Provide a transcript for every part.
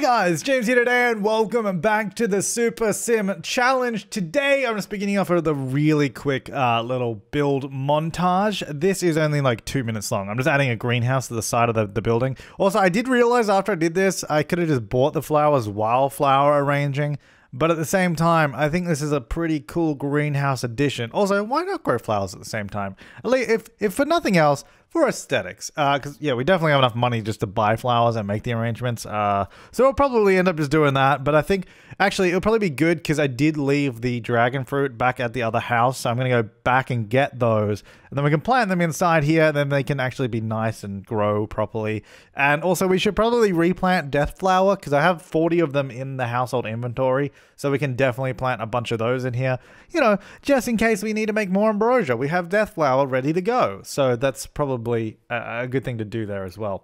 Hey guys, James here today and welcome back to the Super Sim Challenge. Today I'm just beginning off with a really quick little build montage. This is only like 2 minutes long. I'm just adding a greenhouse to the side of the building. Also, I did realize after I did this, I could have just bought the flowers while flower arranging. But at the same time, I think this is a pretty cool greenhouse addition. Also, why not grow flowers at the same time? At least if for nothing else, for aesthetics. Because, yeah, we definitely have enough money just to buy flowers and make the arrangements. So we'll probably end up just doing that. But I think, actually, it'll probably be good because I did leave the dragon fruit back at the other house. So I'm going to go back and get those. And then we can plant them inside here. And then they can actually be nice and grow properly. And also, we should probably replant death flower because I have 40 of them in the household inventory. So we can definitely plant a bunch of those in here. You know, just in case we need to make more ambrosia. We have death flower ready to go. So that's probably a good thing to do there as well.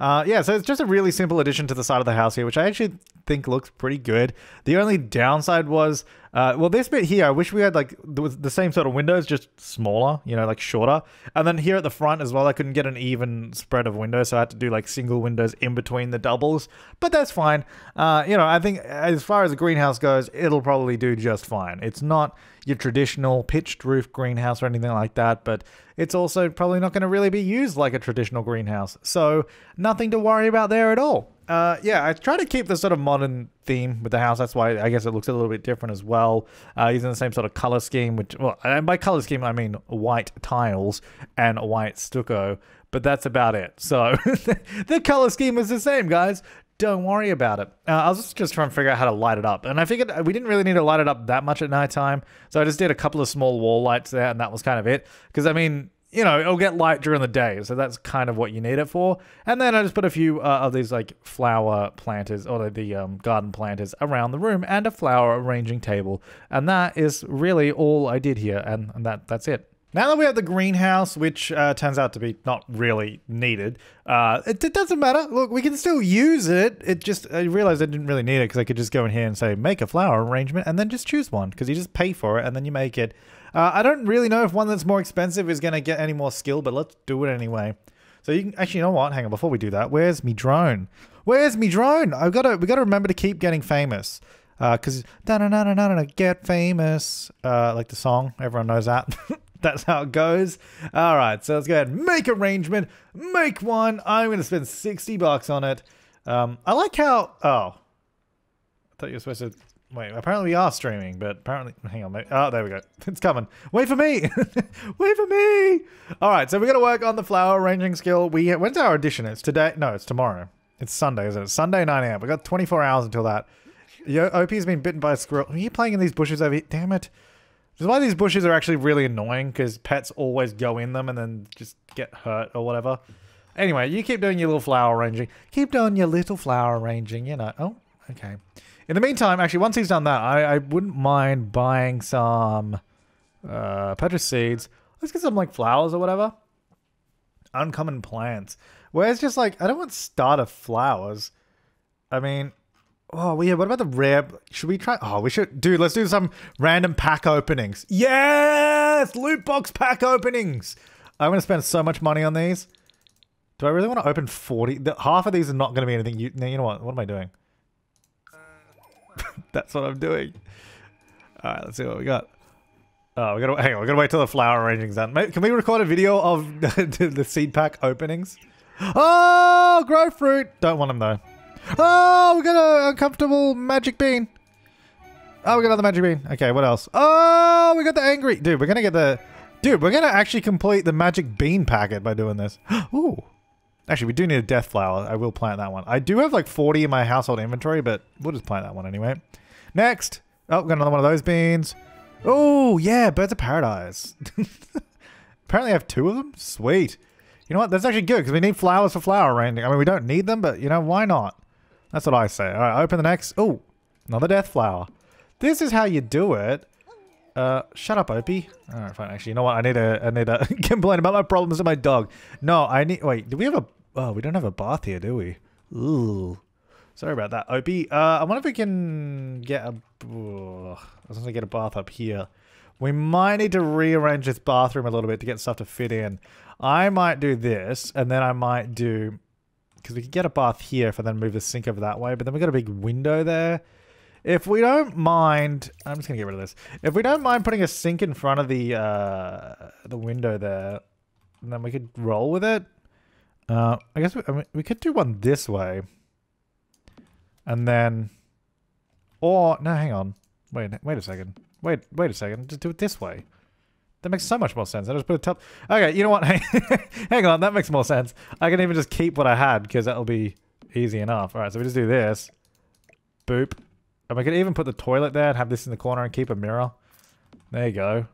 Yeah, so it's just a really simple addition to the side of the house here, which I actually think looks pretty good. The only downside was, well, this bit here, I wish we had like the same sort of windows, just smaller, you know, like shorter. And then here at the front as well, I couldn't get an even spread of windows, so I had to do like single windows in between the doubles. But that's fine. You know, I think as far as the greenhouse goes, it'll probably do just fine. It's not your traditional pitched roof greenhouse or anything like that, but it's also probably not going to really be used like a traditional greenhouse. So nothing to worry about there at all. Yeah, I try to keep the sort of modern theme with the house. That's why I guess it looks a little bit different as well. Using the same sort of color scheme, which, well, and by color scheme, I mean white tiles and white stucco, but that's about it. So the color scheme is the same, guys. Don't worry about it. I was just trying to figure out how to light it up. And I figured we didn't really need to light it up that much at nighttime. So I just did a couple of small wall lights there, and that was kind of it. Because, I mean, you know, it'll get light during the day. So that's kind of what you need it for. And then I just put a few of these like flower planters or the garden planters around the room and a flower arranging table. And that is really all I did here. And that's it. Now that we have the greenhouse, which turns out to be not really needed, it doesn't matter. Look, we can still use it. It just, I realized I didn't really need it because I could just go in here and say, make a flower arrangement and then just choose one because you just pay for it and then you make it. I don't really know if one that's more expensive is going to get any more skill, but let's do it anyway. So you can, actually, you know what? Hang on, before we do that, where's me drone? Where's me drone? we gotta remember to keep getting famous. Cause da-na-na-na-na-na, get famous. Like the song, everyone knows that. That's how it goes. All right, so let's go ahead and make arrangement. Make one. I'm going to spend 60 bucks on it. I like how... Oh. I thought you were supposed to... Wait, apparently we are streaming, but apparently... Hang on. Oh, there we go. It's coming. Wait for me. Wait for me. All right, so we're going to work on the flower arranging skill. When's our audition? It's today. No, it's tomorrow. It's Sunday, isn't it? It's Sunday, 9 a.m. We've got 24 hours until that. Yo, OP's been bitten by a squirrel. Are you playing in these bushes over here? Damn it. This is why these bushes are actually really annoying, because pets always go in them and then just get hurt or whatever. Anyway, you keep doing your little flower arranging. Keep doing your little flower arranging, you know. Oh, okay. In the meantime, actually, once he's done that, I wouldn't mind buying some purchase seeds. Let's get some, like, flowers or whatever. Uncommon plants. Where it's just like, I don't want starter flowers. I mean... Oh, yeah, what about the rare? Should we try? Oh, we should. Dude, let's do some random pack openings. Yes! Loot box pack openings! I'm going to spend so much money on these. Do I really want to open 40? Half of these are not going to be anything. You know what? What am I doing? That's what I'm doing. All right, let's see what we got. Oh, we got to, hang on, we got to wait till the flower arranging's done. Can we record a video of the seed pack openings? Oh, grow fruit! Don't want them, though. Oh, we got an uncomfortable magic bean. Oh, we got another magic bean. Okay, what else? Oh, we got the angry... Dude, we're going to get the... Dude, we're going to actually complete the magic bean packet by doing this. Ooh. Actually, we do need a death flower. I will plant that one. I do have like 40 in my household inventory, but we'll just plant that one anyway. Next. Oh, we got another one of those beans. Oh, yeah, birds of paradise. Apparently I have 2 of them. Sweet. You know what? That's actually good because we need flowers for flower arranging. I mean, we don't need them, but you know, why not? That's what I say. All right, open the next. Oh, another death flower. This is how you do it. Shut up, Opie. All right, fine. Actually, you know what? I need to complain about my problems with my dog. No, I need... Wait, do we have a... Oh, we don't have a bath here, do we? Ooh. Sorry about that, Opie. I wonder if we can get a... Oh, I was going to get a bath up here. We might need to rearrange this bathroom a little bit to get stuff to fit in. I might do this, and then I might do... Because we could get up off here if I then move the sink over that way. But then we've got a big window there. If we don't mind... I'm just going to get rid of this. If we don't mind putting a sink in front of the window there, and then we could roll with it. I guess we could do one this way. And then... Or... No, hang on. Wait a second. Wait a second. Just do it this way. That makes so much more sense. I just put a top... Okay, you know what? Hang on. That makes more sense. I can even just keep what I had because that'll be easy enough. Alright, so we just do this. Boop. And we could even put the toilet there and have this in the corner and keep a mirror. There you go.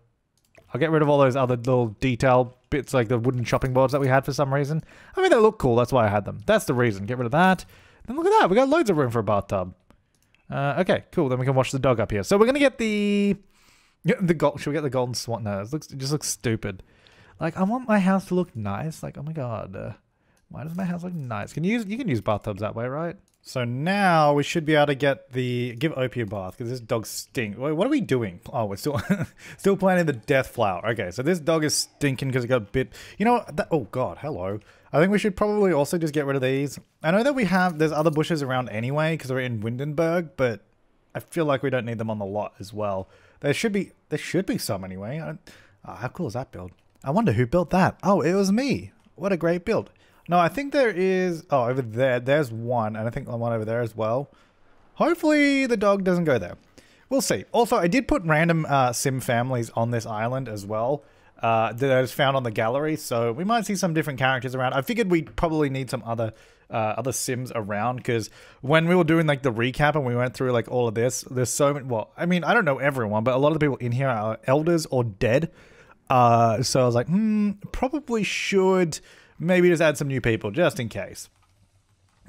I'll get rid of all those other little detail bits like the wooden chopping boards that we had for some reason. I mean, they look cool. That's why I had them. That's the reason. Get rid of that. Then look at that. We got loads of room for a bathtub. Okay, cool. Then we can watch the dog up here. So we're going to get the gold. Should we get the golden swan? No, it just looks stupid. Like, I want my house to look nice. Like, oh my god. Why does my house look nice? You can use bathtubs that way, right? So now we should be able to get the... Give Opie a bath, because this dog stinks. Wait, what are we doing? Oh, we're still still planting the death flower. Okay, so this dog is stinking because it got bit... You know what? Oh god, hello. I think we should probably also just get rid of these. I know that we have... There's other bushes around anyway, because we're in Windenburg, but I feel like we don't need them on the lot as well. There should be some anyway. How cool is that build? I wonder who built that. Oh, it was me. What a great build. No, I think there is... Oh, over there. There's one. And I think one over there as well. Hopefully the dog doesn't go there. We'll see. Also, I did put random sim families on this island as well. That I was found on the gallery. So we might see some different characters around. I figured we'd probably need some other sims around. Because when we were doing like the recap and we went through like all of this. There's so many... Well, I mean, I don't know everyone. But a lot of the people in here are elders or dead. So I was like, probably should... Maybe just add some new people, just in case.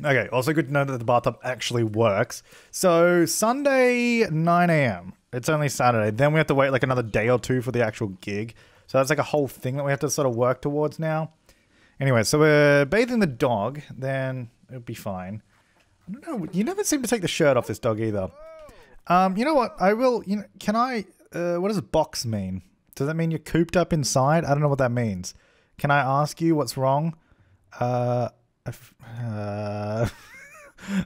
Okay, also good to know that the bathtub actually works. So, Sunday, 9 AM. It's only Saturday. Then we have to wait like another day or two for the actual gig. So that's like a whole thing that we have to sort of work towards now. Anyway, so we're bathing the dog. Then it'll be fine. I don't know. You never seem to take the shirt off this dog either. You know what? I will... You know, can I... what does box mean? Does that mean you're cooped up inside? I don't know what that means. Can I ask you what's wrong? I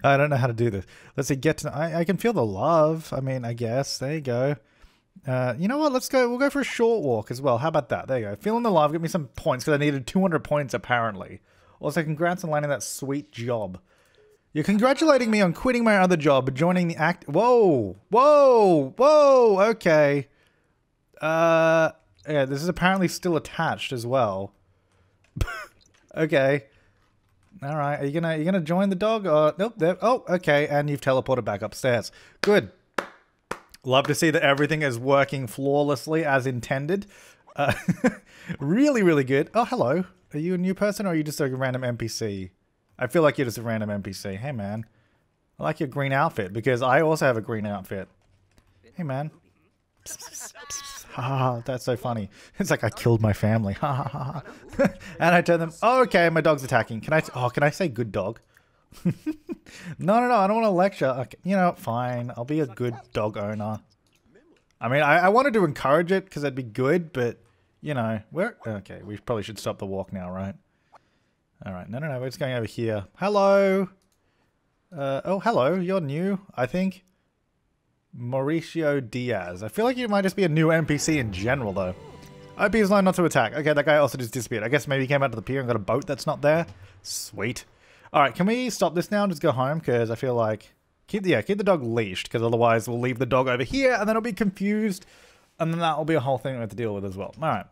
don't know how to do this. Let's see, get to... I can feel the love. I mean, I guess. There you go. You know what? Let's go. We'll go for a short walk as well. How about that? There you go. Feeling the love. Give me some points because I needed 200 points apparently. Also, congrats on landing that sweet job. You're congratulating me on quitting my other job and joining the act... Whoa! Whoa! Whoa! Okay. Yeah, this is apparently still attached as well. Okay. All right. Are you gonna join the dog? Or nope. Oh, okay. And you've teleported back upstairs. Good. Love to see that everything is working flawlessly as intended. Really, really good. Oh, hello. Are you a new person or are you just a random NPC? I feel like you're just a random NPC. Hey, man. I like your green outfit because I also have a green outfit. Hey, man. Ha, that's so funny. It's like I killed my family. Ha ha ha ha. And I tell them, oh, okay, my dog's attacking. Can I say good dog? No, I don't want to lecture. Okay, you know, fine. I'll be a good dog owner. I mean, I wanted to encourage it because that'd be good, but, you know, okay, we probably should stop the walk now, right? All right, no, we're just going over here. Hello. Oh, hello, you're new, I think. Mauricio Diaz. I feel like you might just be a new NPC in general, though. I hope he's learned not to attack. Okay, that guy also just disappeared. I guess maybe he came out to the pier and got a boat that's not there. Sweet. Alright, can we stop this now and just go home? Because I feel like... Keep the dog leashed, because otherwise we'll leave the dog over here, and then it'll be confused, and then that'll be a whole thing we have to deal with as well. Alright.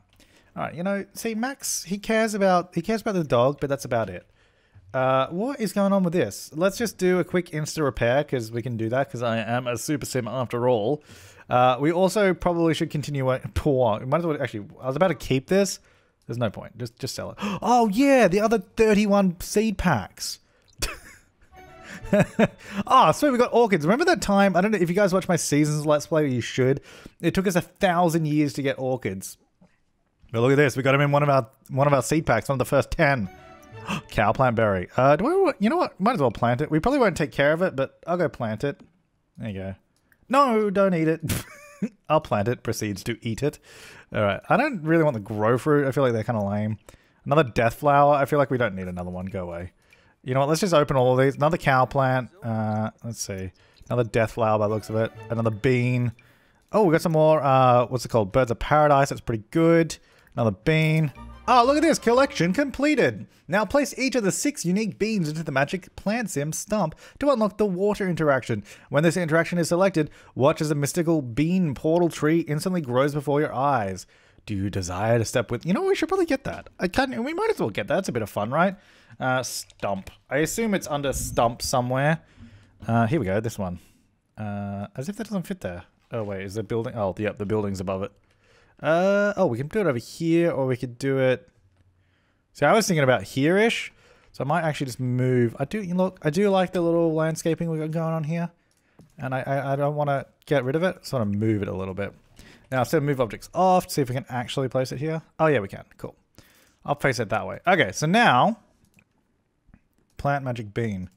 Alright, you know, see, Max, he cares about the dog, but that's about it. What is going on with this? Let's just do a quick insta repair because we can do that because I am a super sim after all. We also probably should continue. We might as well, actually, I was about to keep this. There's no point. Just sell it. Oh yeah, the other 31 seed packs. Ah, so we got orchids. Remember that time? I don't know if you guys watch my seasons let's play. You should. It took us 1,000 years to get orchids. But look at this. We got them in one of our seed packs. One of the first 10. Cow plant berry. You know what? Might as well plant it. We probably won't take care of it, but I'll go plant it. There you go. No, don't eat it. I'll plant it. Proceeds to eat it. All right. I don't really want the grow fruit. I feel like they're kind of lame. Another death flower. I feel like we don't need another one. Go away. You know what? Let's just open all of these. Another cow plant. Let's see. Another death flower by the looks of it. Another bean. Oh, we got some more. What's it called? Birds of Paradise. That's pretty good. Another bean. Oh, look at this. Collection completed. Now place each of the 6 unique beans into the magic plant sim stump to unlock the water interaction. When this interaction is selected, watch as the mystical bean portal tree instantly grows before your eyes. Do you desire to step with... You know, we should probably get that. We might as well get that. That's a bit of fun, right? Stump. I assume it's under stump somewhere. Here we go. This one. As if that doesn't fit there. Oh, wait. Is the building... Oh, yep. The building's above it. Oh, we can do it over here, or we could do it... See, I was thinking about here-ish. So I might actually just move... I do like the little landscaping we got going on here. And I don't want to get rid of it. So I want to move it a little bit. Now, so move objects off to see if we can actually place it here. Oh, yeah, we can. Cool. I'll place it that way. Okay, so now... Plant magic bean.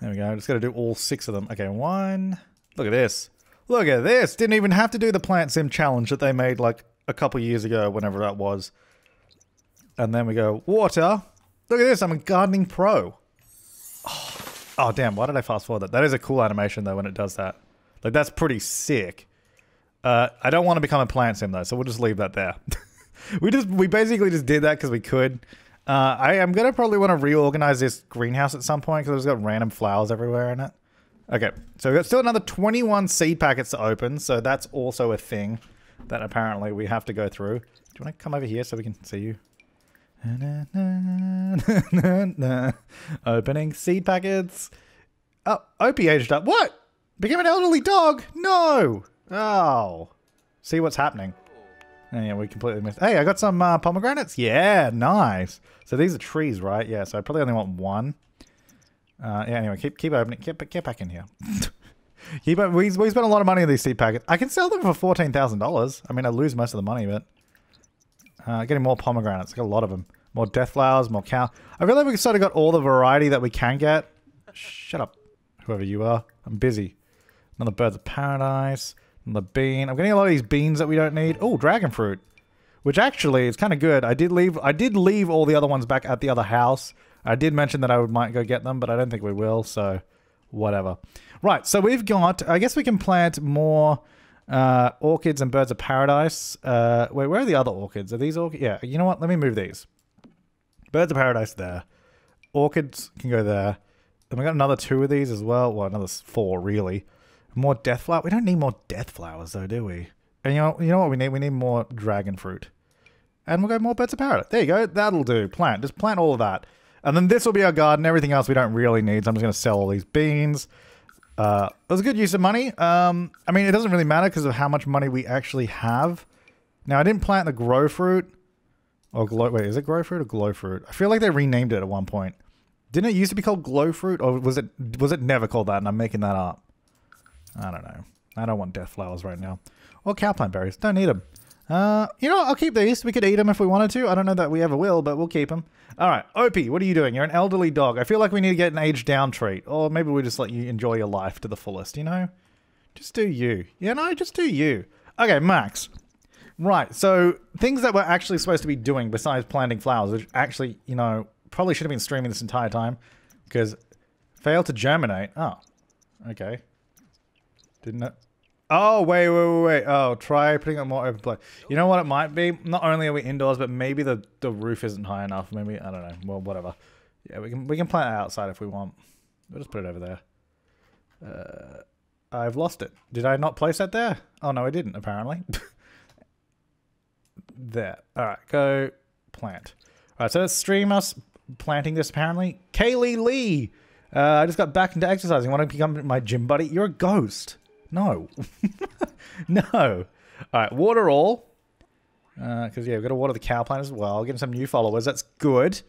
There we go. I'm just going to do all 6 of them. Okay, 1. Look at this. Look at this. Didn't even have to do the plant sim challenge that they made like a couple years ago, whenever that was. And then we go, water. Look at this. I'm a gardening pro. Oh, damn. Why did I fast forward that? That is a cool animation, though, when it does that. Like, that's pretty sick. I don't want to become a plant sim though, so we'll just leave that there. we basically just did that because we could. I am gonna probably want to reorganize this greenhouse at some point because it's got random flowers everywhere in it. Okay, so we've got still another 21 seed packets to open, so that's also a thing that apparently we have to go through. Do you want to come over here so we can see you? Opening seed packets. Oh, Opie aged up. What? Became an elderly dog? No. Oh, see what's happening. Oh, yeah, we completely missed. Hey, I got some pomegranates. Yeah, nice. So these are trees, right? Yeah. So I probably only want 1. Yeah. Anyway, keep opening. Get back in here. we spent a lot of money on these seed packets. I can sell them for $14,000. I mean, I lose most of the money, but getting more pomegranates. I got a lot of them. More death flowers. More cow. I feel like we sort of got all the variety that we can get. Shut up, whoever you are. I'm busy. Another Birds of Paradise. The bean. I'm getting a lot of these beans that we don't need. Oh, dragon fruit, which actually is kind of good. I did leave all the other ones back at the other house. I did mention that I might go get them, but I don't think we will. So, whatever. Right. So we've got. I guess we can plant more orchids and Birds of Paradise. Wait, where are the other orchids? Are these orchids? Yeah. You know what? Let me move these. Birds of Paradise there. Orchids can go there. Then we got another 2 of these as well. Well, another 4 really. More death flower. We don't need more death flowers though, do we? And you know what we need? We need more dragon fruit. And we'll go more Birds of Paradise. There you go. That'll do. Plant. Just plant all of that. And then this will be our garden. Everything else we don't really need. So I'm just going to sell all these beans. It was a good use of money. I mean, it doesn't really matter because of how much money we actually have. Now, I didn't plant the grow fruit. Or glow. Wait, is it grow fruit or glow fruit? I feel like they renamed it at one point. Didn't it used to be called glow fruit? Or was it never called that and I'm making that up? I don't know. I don't want death flowers right now. Or cowplant berries. Don't need them. You know what? I'll keep these. We could eat them if we wanted to. I don't know that we ever will, but we'll keep them. All right. Opie, what are you doing? You're an elderly dog. I feel like we need to get an aged down treat. Or maybe we'll just let you enjoy your life to the fullest, you know? Just do you. You know? Just do you. Okay, Max. Right. So things that we're actually supposed to be doing besides planting flowers, which actually, you know, probably should have been streaming this entire time because failed to germinate. Oh, okay. Didn't it? Oh, wait. Oh, try putting up more open play. You know what it might be? Not only are we indoors, but maybe the roof isn't high enough. Maybe, I don't know. Well, whatever. Yeah, we can plant it outside if we want. We'll just put it over there. I've lost it. Did I not place that there? Oh, no, I didn't, apparently. There. All right, go plant. All right, so let's stream us planting this, apparently. Kaylee Lee! I just got back into exercising. Want to become my gym buddy? You're a ghost. No. No. Alright, water all. Because, yeah, we've got to water the cow plant as well. Getting some new followers. That's good.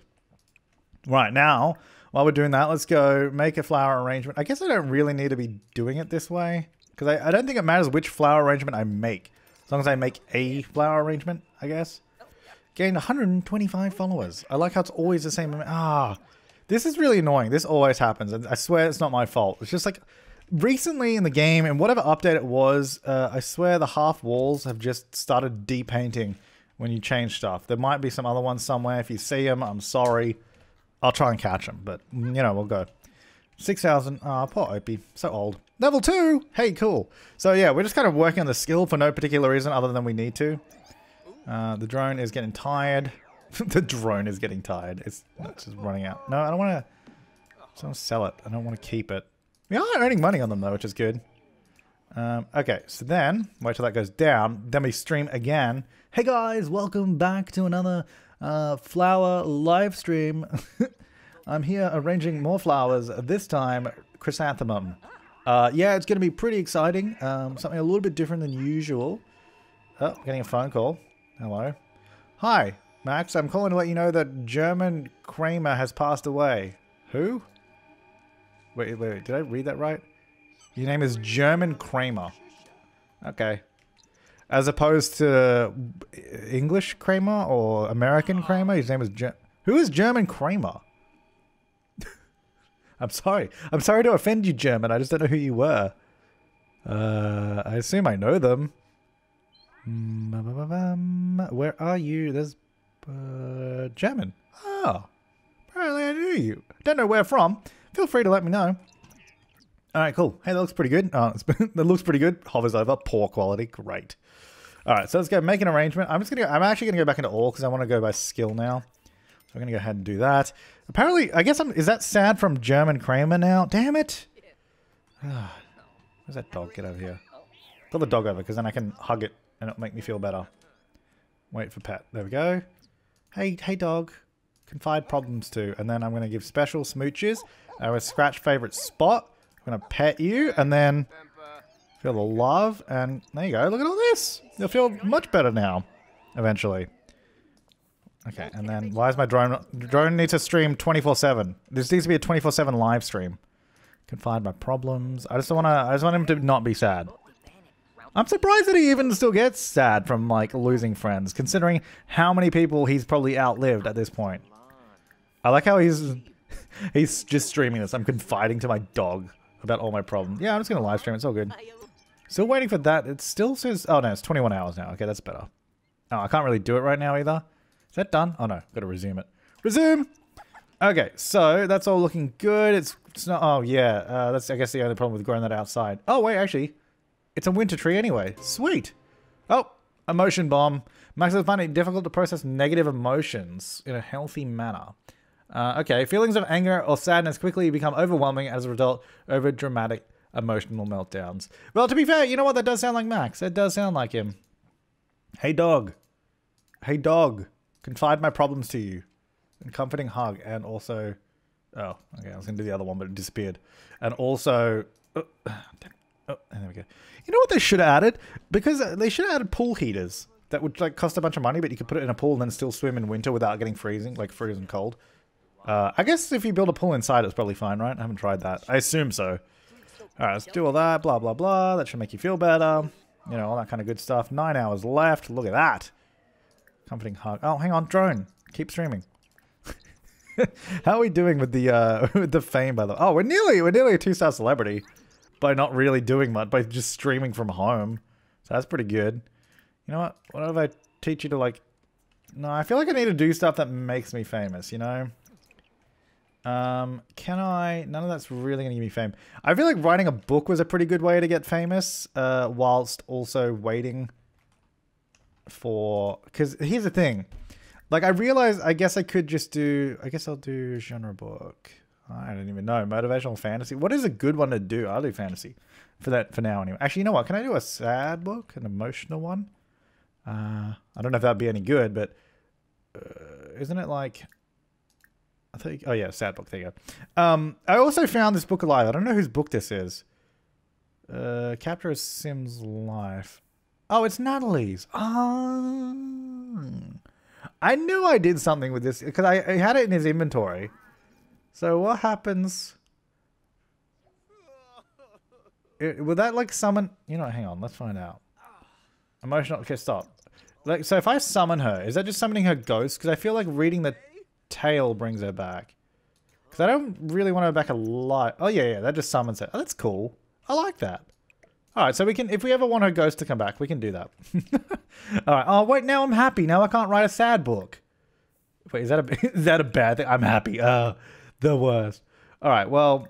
Right, now, while we're doing that, let's go make a flower arrangement. I guess I don't really need to be doing it this way. Because I don't think it matters which flower arrangement I make. As long as I make a flower arrangement, I guess. Gained 125 followers. I like how it's always the same. Ah, this is really annoying. This always happens. And I swear it's not my fault. It's just like... Recently in the game, and whatever update it was, I swear the half walls have just started depainting when you change stuff. There might be some other ones somewhere. If you see them, I'm sorry. I'll try and catch him, but, you know, we'll go. 6,000. Ah, poor Opie. So old. Level 2! Hey, cool. So, yeah, we're just kind of working on the skill for no particular reason other than we need to. The drone is getting tired. The drone is getting tired. It's just running out. No, I don't want to... I don't want to sell it. I don't want to keep it. We are earning money on them, though, which is good. Okay, so then, wait till that goes down. Then we stream again. Hey, guys! Welcome back to another flower live stream. I'm here arranging more flowers, this time chrysanthemum. Yeah, it's going to be pretty exciting. Something a little bit different than usual. Oh, getting a phone call. Hello. Hi, Max. I'm calling to let you know that German Kramer has passed away. Who? Wait, did I read that right? Your name is German Kramer. Okay. As opposed to English Kramer or American Kramer? His name is... Who is German Kramer? I'm sorry. I'm sorry to offend you, German. I just don't know who you were. I assume I know them. Where are you? There's... German. Oh. Apparently I knew you. Don't know where from. Feel free to let me know. Alright, cool. Hey, that looks pretty good. Oh, that looks pretty good. Hovers over. Poor quality. Great. Alright, so let's go make an arrangement. I'm actually going to go back into all because I want to go by skill now. So I'm going to go ahead and do that. Apparently, I guess is that sad from German Kramer now? Damn it! Ah, where's that dog? Get over here. Pull the dog over because then I can hug it and it'll make me feel better. Wait for Pat. There we go. Hey dog. Confide problems to. And then I'm going to give special smooches. I will scratch favorite spot. I'm going to pet you and then feel the love and there you go. Look at all this. You'll feel much better now eventually. Okay, and then why is my drone... Drone needs to stream 24/7. This needs to be a 24/7 live stream. Confide my problems. I just want him to not be sad. I'm surprised that he even still gets sad from like losing friends considering how many people he's probably outlived at this point. I like how he's just streaming this. I'm confiding to my dog about all my problems. Yeah, I'm just going to live stream. It's all good. Still waiting for that. It still says... Oh, no. It's 21 hours now. Okay, that's better. Oh, I can't really do it right now either. Is that done? Oh, no. Got to resume it. Resume! Okay, so that's all looking good. It's not... Oh, yeah. That's, I guess, the only problem with growing that outside. Oh, wait, actually. It's a winter tree anyway. Sweet! Oh, emotion bomb. Max is finding it difficult to process negative emotions in a healthy manner. Okay, feelings of anger or sadness quickly become overwhelming as a result over dramatic emotional meltdowns. Well, to be fair, you know what? That does sound like Max. It does sound like him. Hey, dog. Hey, dog. Confide my problems to you. And comforting hug and also... Oh, okay. I was going to do the other one, but it disappeared. And also... Oh, and there we go. You know what they should have added? Because they should have added pool heaters. That would like cost a bunch of money, but you could put it in a pool and then still swim in winter without getting freezing, like freezing cold. I guess if you build a pool inside, it's probably fine, right? I haven't tried that. I assume so. All right, let's do all that. Blah, blah, blah. That should make you feel better. You know, all that kind of good stuff. 9 hours left. Look at that. Comforting hug. Oh, hang on. Drone. Keep streaming. How are we doing with the fame, by the way? Oh, we're nearly a 2-star celebrity by not really doing much, by just streaming from home. So that's pretty good. You know what? What if I teach you to, like... No, I feel like I need to do stuff that makes me famous, you know? Can I... None of that's really going to give me fame. I feel like writing a book was a pretty good way to get famous, whilst also waiting for... Because here's the thing. Like, I realized, I guess I could just do... I guess I'll do genre book. I don't even know. Motivational fantasy. What is a good one to do? I'll do fantasy. For that, for now, anyway. Actually, you know what? Can I do a sad book? An emotional one? I don't know if that'd be any good, but... isn't it like... I think, oh yeah, sad book, there you go. I also found this book alive. I don't know whose book this is. Capture a Sim's Life. Oh, it's Natalie's. Oh. I knew I did something with this because I had it in his inventory. So what happens? Will that like summon? You know, hang on, let's find out. Emotional, okay, stop. Like, so if I summon her, is that just summoning her ghost? Because I feel like reading the tail brings her back. Because I don't really want her back alive. Oh yeah, yeah, that just summons her. Oh, that's cool. I like that. Alright, so we can, if we ever want her ghost to come back, we can do that. Alright, oh wait, now I'm happy. Now I can't write a sad book. Wait, is that a bad thing? I'm happy. The worst. All right, well...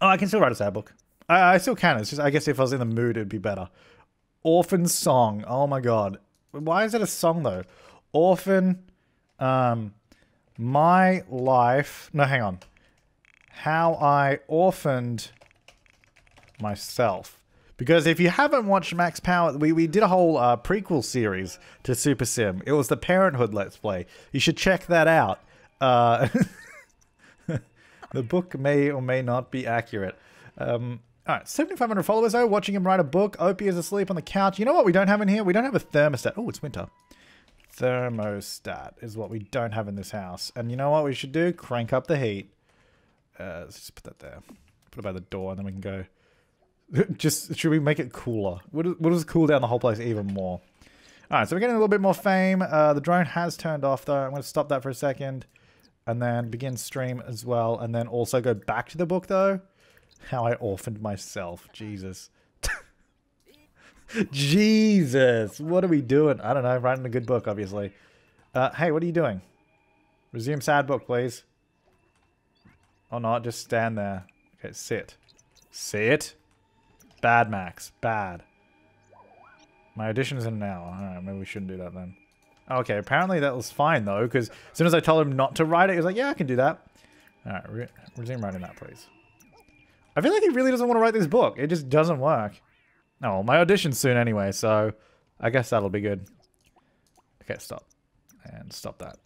Oh, I can still write a sad book. I still can. It's just, I guess if I was in the mood, it'd be better. Orphan song. Oh, my God. Why is it a song, though? Orphan. My life. No, hang on. How I orphaned myself. Because if you haven't watched Max Power, we did a whole prequel series to Super Sim. It was the Parenthood Let's Play. You should check that out. The book may or may not be accurate. All right, 7,500 followers, though, watching him write a book. Opie is asleep on the couch. You know what we don't have in here? We don't have a thermostat. Oh, it's winter. Thermostat is what we don't have in this house. And you know what we should do? Crank up the heat. Let's just put that there. Put it by the door, and then we can go... Just, should we make it cooler? We'll just cool down the whole place even more. All right, so we're getting a little bit more fame. The drone has turned off, though. I'm going to stop that for a second. And then begin stream as well. And then also go back to the book, though. How I orphaned myself. Jesus. Jesus. What are we doing? I don't know. Writing a good book, obviously. Hey, what are you doing? Resume sad book, please. Or not. Just stand there. Okay, sit. Sit. Bad, Max. Bad. My audition's in an hour. All right, maybe we shouldn't do that then. Okay, apparently that was fine, though, because as soon as I told him not to write it, he was like, yeah, I can do that. All right, resume writing that, please. I feel like he really doesn't want to write this book. It just doesn't work. Oh, my audition's soon anyway, so I guess that'll be good. Okay, stop. And stop that.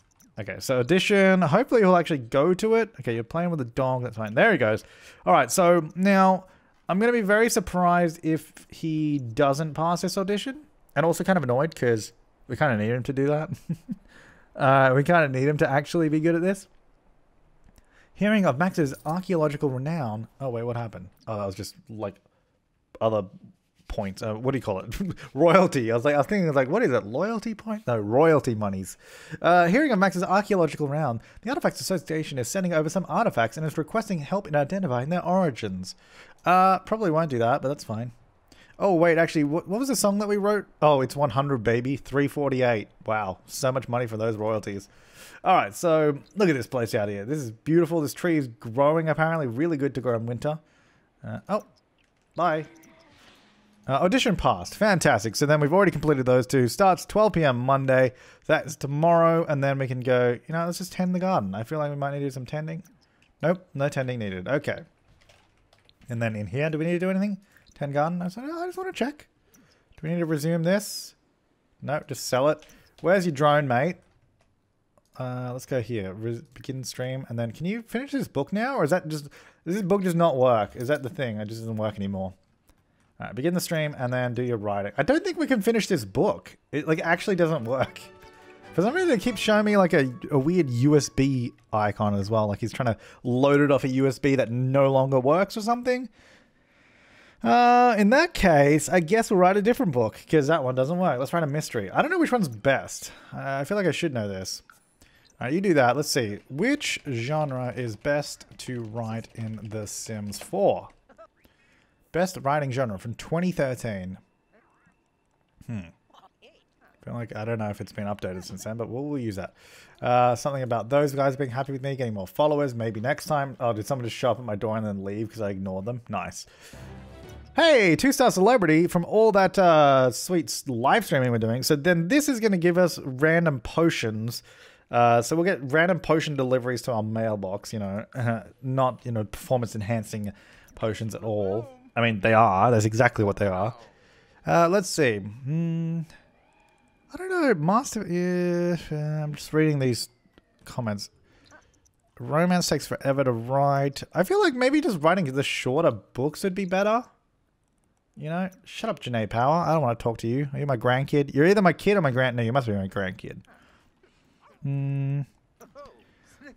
Okay, so audition. Hopefully he'll actually go to it. Okay, you're playing with a dog. That's fine. There he goes. All right, so now I'm going to be very surprised if he doesn't pass this audition. And also kind of annoyed, because... we kind of need him to do that. We kind of need him to actually be good at this. Hearing of Max's archaeological renown. Oh, wait, what happened? Oh, that was just, like, other points. What do you call it? Royalty. I was thinking, what is it? Loyalty point? No, royalty monies. Hearing of Max's archaeological renown, the Artifacts Association is sending over some artifacts and is requesting help in identifying their origins. Probably won't do that, but that's fine. Oh, wait, actually, what was the song that we wrote? Oh, it's 100, baby. 348. Wow, so much money for those royalties. All right, so look at this place out here. This is beautiful. This tree is growing, apparently. Really good to grow in winter. Oh, bye. Audition passed. Fantastic. So then we've already completed those two. Starts 12 p.m. Monday. That's tomorrow, and then we can go, you know, let's just tend the garden. I feel like we might need to do some tending. Nope, no tending needed. Okay. And then in here, do we need to do anything? 10 gun. I just want to check. Do we need to resume this? Nope, just sell it. Where's your drone, mate? Let's go here. Begin stream. And then can you finish this book now? Or is that just... does this book just not work? Is that the thing? It just doesn't work anymore. All right, begin the stream and then do your writing. I don't think we can finish this book. It, like, actually doesn't work. For some reason, they keep showing me, like, a weird USB icon as well. Like, he's trying to load it off a USB that no longer works or something. In that case, I guess we'll write a different book, because that one doesn't work. Let's write a mystery. I don't know which one's best. I feel like I should know this. All right, you do that. Let's see. Which genre is best to write in The Sims 4? Best writing genre from 2013. I feel like I don't know if it's been updated since then, but we'll use that. Something about those guys being happy with me, getting more followers. Maybe next time. Oh, did someone just show up at my door and then leave because I ignored them? Nice. Hey, two-star celebrity from all that sweet live streaming we're doing. So then this is going to give us random potions. So we'll get random potion deliveries to our mailbox, you know, not, you know, performance-enhancing potions at all. I mean, they are. That's exactly what they are. Let's see. I don't know. I'm just reading these comments. Romance takes forever to write. I feel like maybe just writing the shorter books would be better. You know, shut up, Janae Power. I don't want to talk to you. Are you my grandkid? You're either my kid or my grand... No, you must be my grandkid.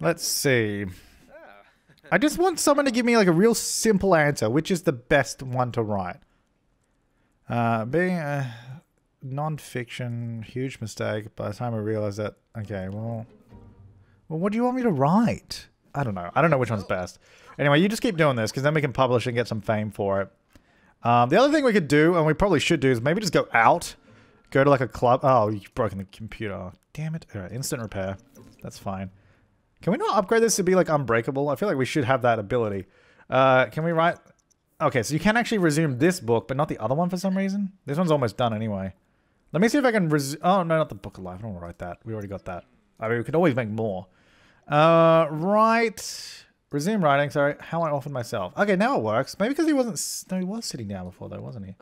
Let's see. I just want someone to give me, like, a real simple answer, which is the best one to write. Being a non-fiction, huge mistake. By the time I realized that... Okay, well, what do you want me to write? I don't know. I don't know which one's best. Anyway, you just keep doing this, because then we can publish and get some fame for it. The other thing we could do, and we probably should do, is maybe just go out. Go to like a club. Oh, you've broken the computer. Damn it. All right, instant repair. That's fine. Can we not upgrade this to be like unbreakable? I feel like we should have that ability. Can we write? Okay, so you can actually resume this book, but not the other one for some reason. This one's almost done anyway. Let me see if I can oh, no, not the book of life. I don't want to write that. We already got that. I mean, we could always make more. Right. Resume writing. Sorry. How I offered myself. Okay, now it works. Maybe because he wasn't... No, he was sitting down before, though, wasn't he?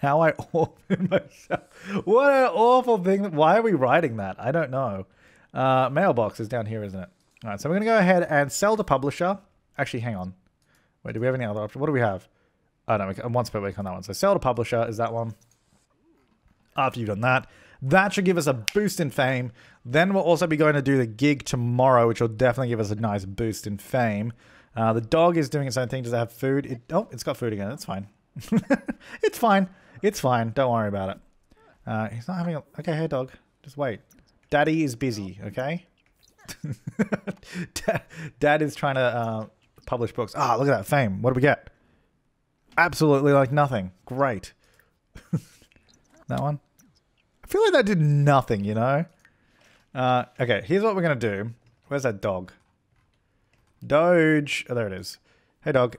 How I offered myself. What an awful thing. Why are we writing that? I don't know. Mailbox is down here, isn't it? All right, so we're going to go ahead and sell to publisher. Actually, hang on. Wait, do we have any other option? What do we have? Oh, no, once per week on that one. So sell to publisher is that one. After you've done that, that should give us a boost in fame. Then we'll also be going to do the gig tomorrow, which will definitely give us a nice boost in fame. The dog is doing its own thing. Does it have food? Oh, it's got food again. That's fine. It's fine. It's fine. Don't worry about it. He's not having a... Okay, hey, dog. Just wait. Daddy is busy, okay? Dad is trying to publish books. Ah, look at that fame. What do we get? Absolutely like nothing. Great. That one. I feel like that did nothing, you know? Okay, here's what we're going to do. Where's that dog? Doge. Oh, there it is. Hey, dog.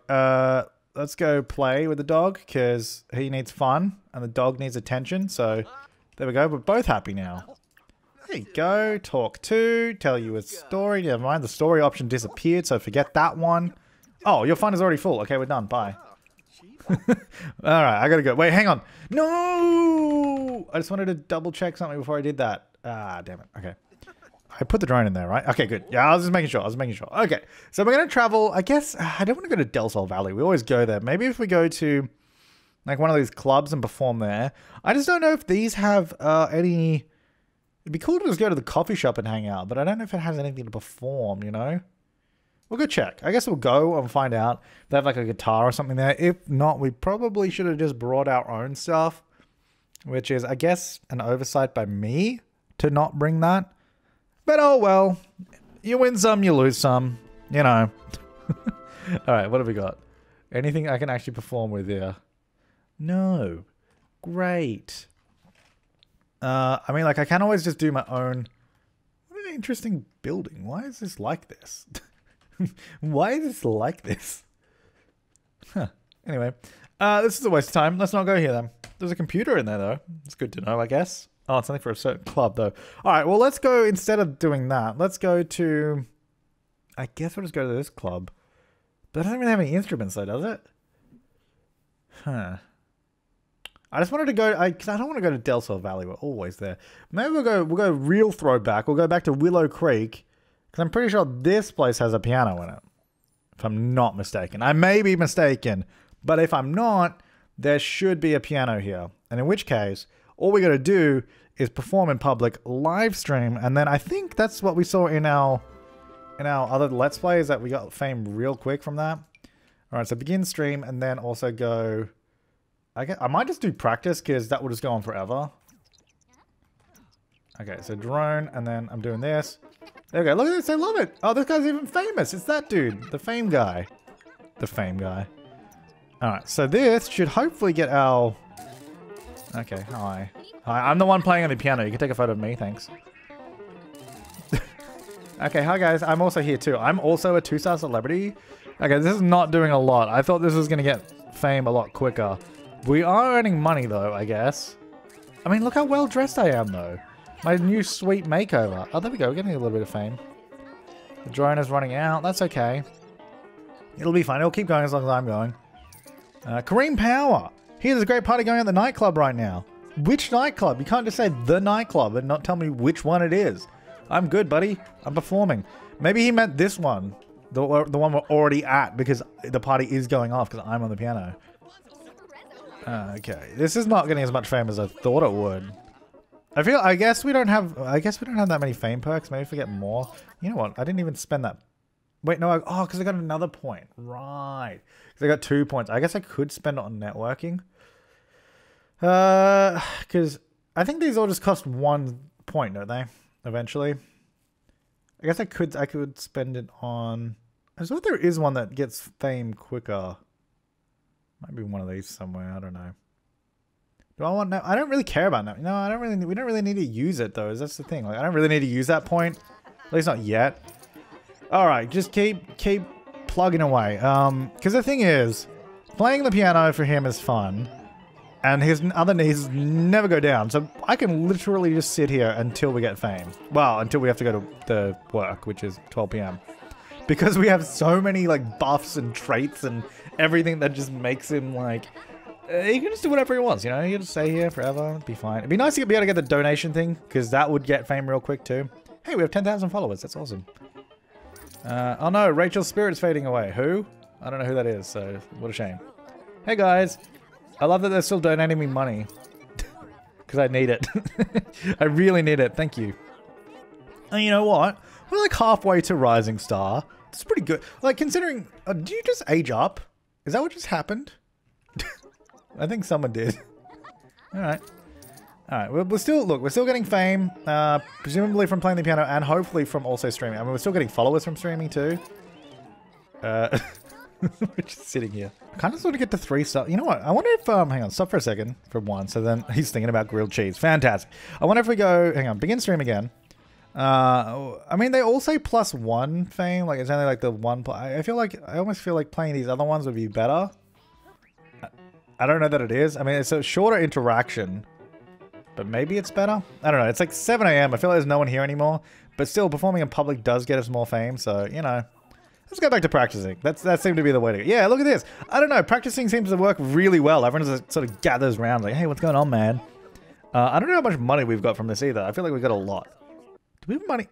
Let's go play with the dog because he needs fun and the dog needs attention. So there we go. We're both happy now. There you go. Talk to. Tell you a story. Never mind. The story option disappeared, so forget that one. Oh, your fun is already full. Okay, we're done. Bye. Alright, I gotta go. Wait, hang on. No! I just wanted to double check something before I did that. Ah, damn it. Okay. I put the drone in there, right? Okay, good. Yeah, I was just making sure. Okay. So we're gonna travel, I guess. I don't want to go to Del Sol Valley. We always go there. Maybe if we go to like one of these clubs and perform there. I just don't know if these have any... It'd be cool to just go to the coffee shop and hang out, but I don't know if it has anything to perform, you know? We'll go check. I guess we'll go and find out. They have like a guitar or something there. If not, we probably should have just brought our own stuff, which is, I guess, an oversight by me to not bring that. But oh well. You win some, you lose some. You know. All right, what have we got? Anything I can actually perform with here? No. Great. I mean, like, I can always just do my own... What an interesting building. Why is this like this? Why is this like this? Huh. Anyway, this is a waste of time. Let's not go here then. There's a computer in there though. It's good to know, I guess. Oh, it's something for a certain club though. All right, well, let's go, instead of doing that, let's go to... I guess we'll just go to this club. But I don't even have any instruments though, does it? Huh. I just wanted to go, because I don't want to go to Del Sol Valley. We're always there. Maybe we'll go real throwback. We'll go back to Willow Creek. Because I'm pretty sure this place has a piano in it, if I'm not mistaken. I may be mistaken, but if I'm not, there should be a piano here. And in which case, all we got to do is perform in public, live stream, and then I think that's what we saw in our other Let's Play, is that we got fame real quick from that. All right, so begin stream, and then also go... I might just do practice, because that will just go on forever. Okay, so drone, and then I'm doing this. There we go. Look at this. I love it. Oh, this guy's even famous. It's that dude. The fame guy. The fame guy. Alright, so this should hopefully get our... Okay, hi. Hi, I'm the one playing on the piano. You can take a photo of me, thanks. Okay, hi guys. I'm also here too. I'm also a 2-star celebrity. Okay, this is not doing a lot. I thought this was going to get fame a lot quicker. We are earning money though, I guess. I mean, look how well dressed I am though. My new sweet makeover. Oh, there we go. We're getting a little bit of fame. The drone is running out. That's okay. It'll be fine. It'll keep going as long as I'm going. Kareem Power. Here's a great party going at the nightclub right now. Which nightclub? You can't just say the nightclub and not tell me which one it is. I'm good, buddy. I'm performing. Maybe he meant this one. The one we're already at, because the party is going off because I'm on the piano. Okay. This is not getting as much fame as I thought it would. I guess we don't have that many fame perks. Maybe if we get more. You know what? I didn't even spend that. Wait, no. Oh, because I got another point. Right. Because I got 2 points. I guess I could spend it on networking. Because I think these all just cost 1 point, don't they? Eventually. I guess I could spend it on... I thought there is one that gets fame quicker. Might be one of these somewhere. I don't know. Do I want? No, I don't really care about that. No, I don't really. We don't really need to use it though. That's the thing. Like, I don't really need to use that point. At least not yet. All right, just keep plugging away. Because the thing is, playing the piano for him is fun, and his other knees never go down. So I can literally just sit here until we get fame. Well, until we have to go to the work, which is 12 p.m. Because we have so many like buffs and traits and everything that just makes him like. He can just do whatever he wants, you know. He can just stay here forever, it'd be fine. It'd be nice to be able to get the donation thing because that would get fame real quick too. Hey, we have 10,000 followers. That's awesome. Oh no, Rachel's spirit's fading away. Who? I don't know who that is. So what a shame. Hey guys, I love that they're still donating me money because I need it. I really need it. Thank you. And you know what? We're like halfway to Rising Star. It's pretty good. Like considering, do you just age up? Is that what just happened? I think someone did. Alright. Alright, we're still, look, we're still getting fame, presumably from playing the piano and hopefully from also streaming. I mean, we're still getting followers from streaming too. We're just sitting here. I kind of just want to get to 3 stars. You know what? I wonder if, hang on, stop for a second for one. So then he's thinking about grilled cheese. Fantastic. I wonder if we go, hang on, begin stream again. I mean, they all say +1 fame. Like, it's only like the one, I feel like, I almost feel like playing these other ones would be better. I don't know that it is. I mean, it's a shorter interaction, but maybe it's better. I don't know. It's like 7 a.m. I feel like there's no one here anymore, but still performing in public does get us more fame. So, you know, let's go back to practicing. That seemed to be the way to go. Yeah, look at this. I don't know. Practicing seems to work really well. Everyone just sort of gathers around like, hey, what's going on, man? I don't know how much money we've got from this either. I feel like we got a lot. Do we have money?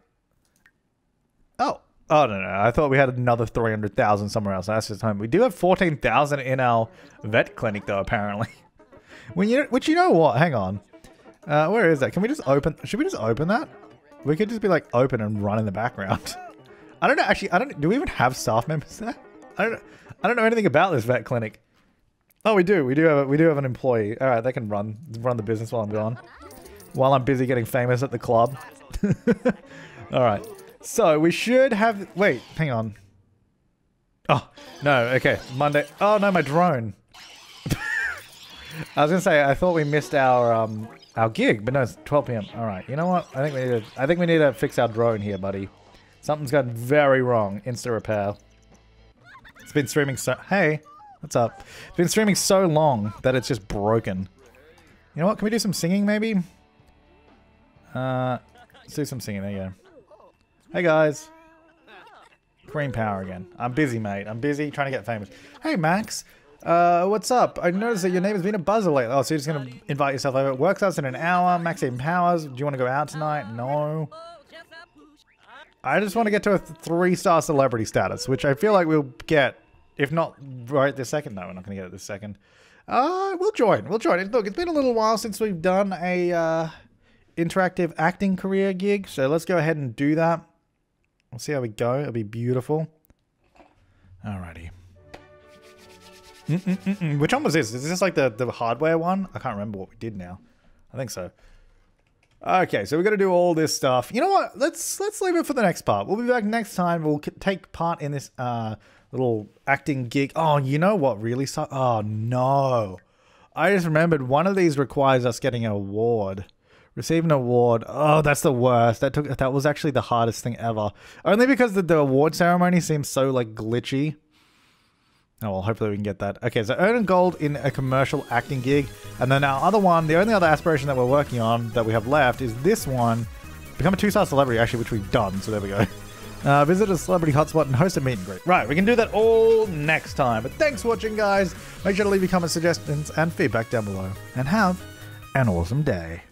Oh. Oh, no, no. I thought we had another 300,000 somewhere else. That's just home. We do have 14,000 in our vet clinic, though, apparently. Which, you know what? Hang on. Where is that? Can we just open... Should we just open that? We could just be, like, open and run in the background. I don't know. Actually, I don't... Do we even have staff members there? I don't know anything about this vet clinic. Oh, we do. We do have an employee. All right, they can run the business while I'm gone. While I'm busy getting famous at the club. All right. So, we should have... Wait, hang on. Oh, no, okay. Monday... Oh, no, my drone. I was going to say, I thought we missed our gig, but no, it's 12 p.m. Alright, you know what? I think we need to fix our drone here, buddy. Something's gone very wrong. Insta repair. It's been streaming so... Hey, what's up? It's been streaming so long that it's just broken. You know what? Can we do some singing, maybe? Let's do some singing. There you go. Hey guys, Kareem Power again. I'm busy, mate. I'm busy trying to get famous. Hey Max, what's up? I noticed that your name has been a buzzer lately. Oh, so you're just gonna invite yourself over. It works out in an hour. Maxine Powers, do you want to go out tonight? No. I just want to get to a 3-star celebrity status, which I feel like we'll get, if not right this second. No, we're not gonna get it this second. We'll join. We'll join. Look, it's been a little while since we've done a interactive acting career gig, so let's go ahead and do that. We'll see how we go. It'll be beautiful. Alrighty. Which one was this? Is this like the hardware one? I can't remember what we did now. I think so. Okay, so we've got to do all this stuff. You know what? Let's leave it for the next part. We'll be back next time. We'll take part in this little acting gig. Oh, you know what really sucks? Oh, no. I just remembered one of these requires us getting an award. Receive an award. Oh, that's the worst. That was actually the hardest thing ever. Only because the award ceremony seems so, like, glitchy. Oh, well, hopefully we can get that. Okay, so earn gold in a commercial acting gig. And then our other one, the only other aspiration that we're working on that we have left is this one. Become a 2-star celebrity, actually, which we've done. So there we go. Visit a celebrity hotspot and host a meet and greet. Right, we can do that all next time. But thanks for watching, guys. Make sure to leave your comments, suggestions, and feedback down below. And have an awesome day.